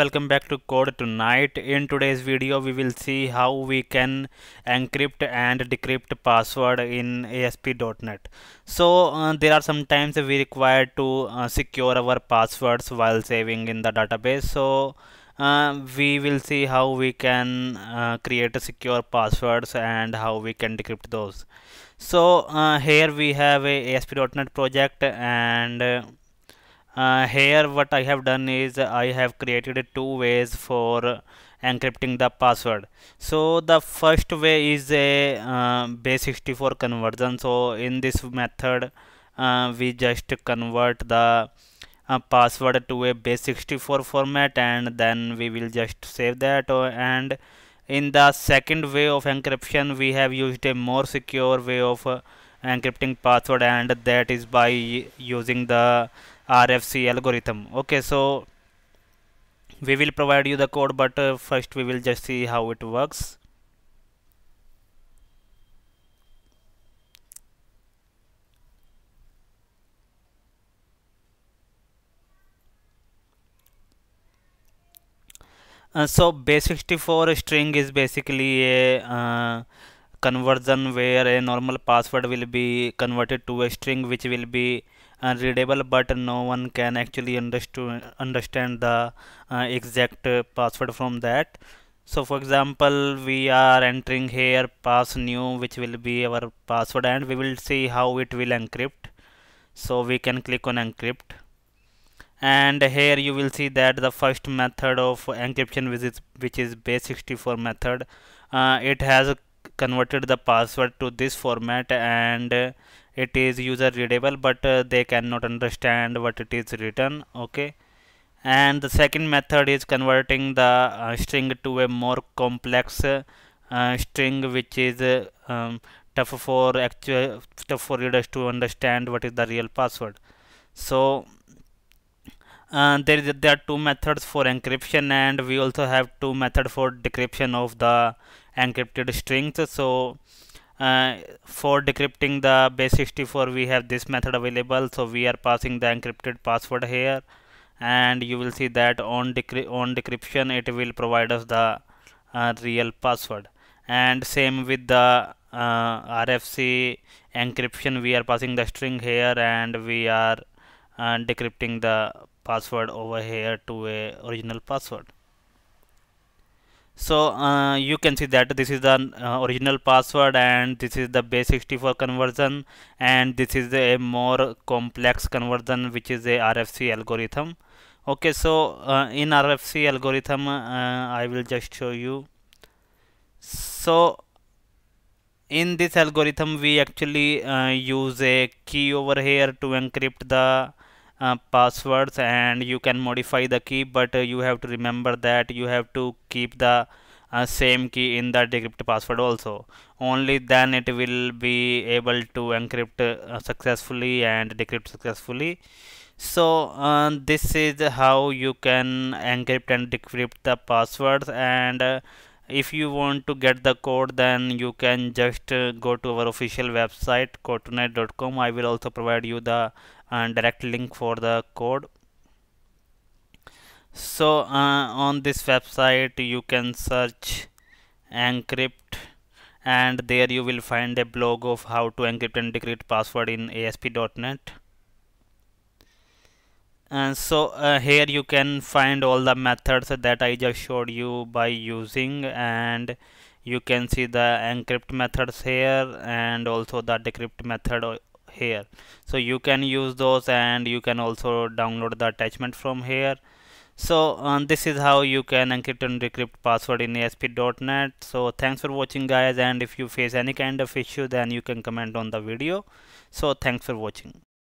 Welcome back to Code2Night. In today's video we will see how we can encrypt and decrypt password in ASP.net. So there are sometimes we require to secure our passwords while saving in the database. So we will see how we can create a secure passwords and how we can decrypt those. So here we have a ASP.net project, and here what I have done is I have created two ways for encrypting the password. So the first way is a base64 conversion. So in this method we just convert the password to a base64 format, and then we will just save that. And in the second way of encryption we have used a more secure way of encrypting password, and that is by using the RFC algorithm. Okay, so we will provide you the code, but first we will just see how it works. So base64 string is basically a conversion where a normal password will be converted to a string which will be readable, but no one can actually understand the exact password from that. So for example, we are entering here passnew, which will be our password, and we will see how it will encrypt. So we can click on encrypt, and here you will see that the first method of encryption, which is base64 method, it has converted the password to this format, and it is user readable, but they cannot understand what it is written. Okay, and the second method is converting the string to a more complex string, which is tough for readers to understand what is the real password. So there are two methods for encryption, and we also have two methods for decryption of the encrypted strings. So for decrypting the base64 we have this method available. So we are passing the encrypted password here, and you will see that on decryption it will provide us the real password. And same with the RFC encryption, we are passing the string here, and we are decrypting the password over here to a original password. So you can see that this is the original password, and this is the base64 conversion, and this is a more complex conversion, which is a RFC algorithm. Okay, so in RFC algorithm I will just show you. So in this algorithm we actually use a key over here to encrypt the passwords, and you can modify the key, but you have to remember that you have to keep the same key in the decrypt password also. Only then it will be able to encrypt successfully and decrypt successfully. So this is how you can encrypt and decrypt the passwords. And if you want to get the code, then you can just go to our official website code2night.com. I will also provide you the direct link for the code. So on this website you can search encrypt, and there you will find a blog of how to encrypt and decrypt password in ASP.net. And so here you can find all the methods that I just showed you by using, and you can see the encrypt methods here and also the decrypt method here. So you can use those, and you can also download the attachment from here. So this is how you can encrypt and decrypt password in ASP.net. So thanks for watching, guys, and if you face any kind of issue then you can comment on the video. So thanks for watching.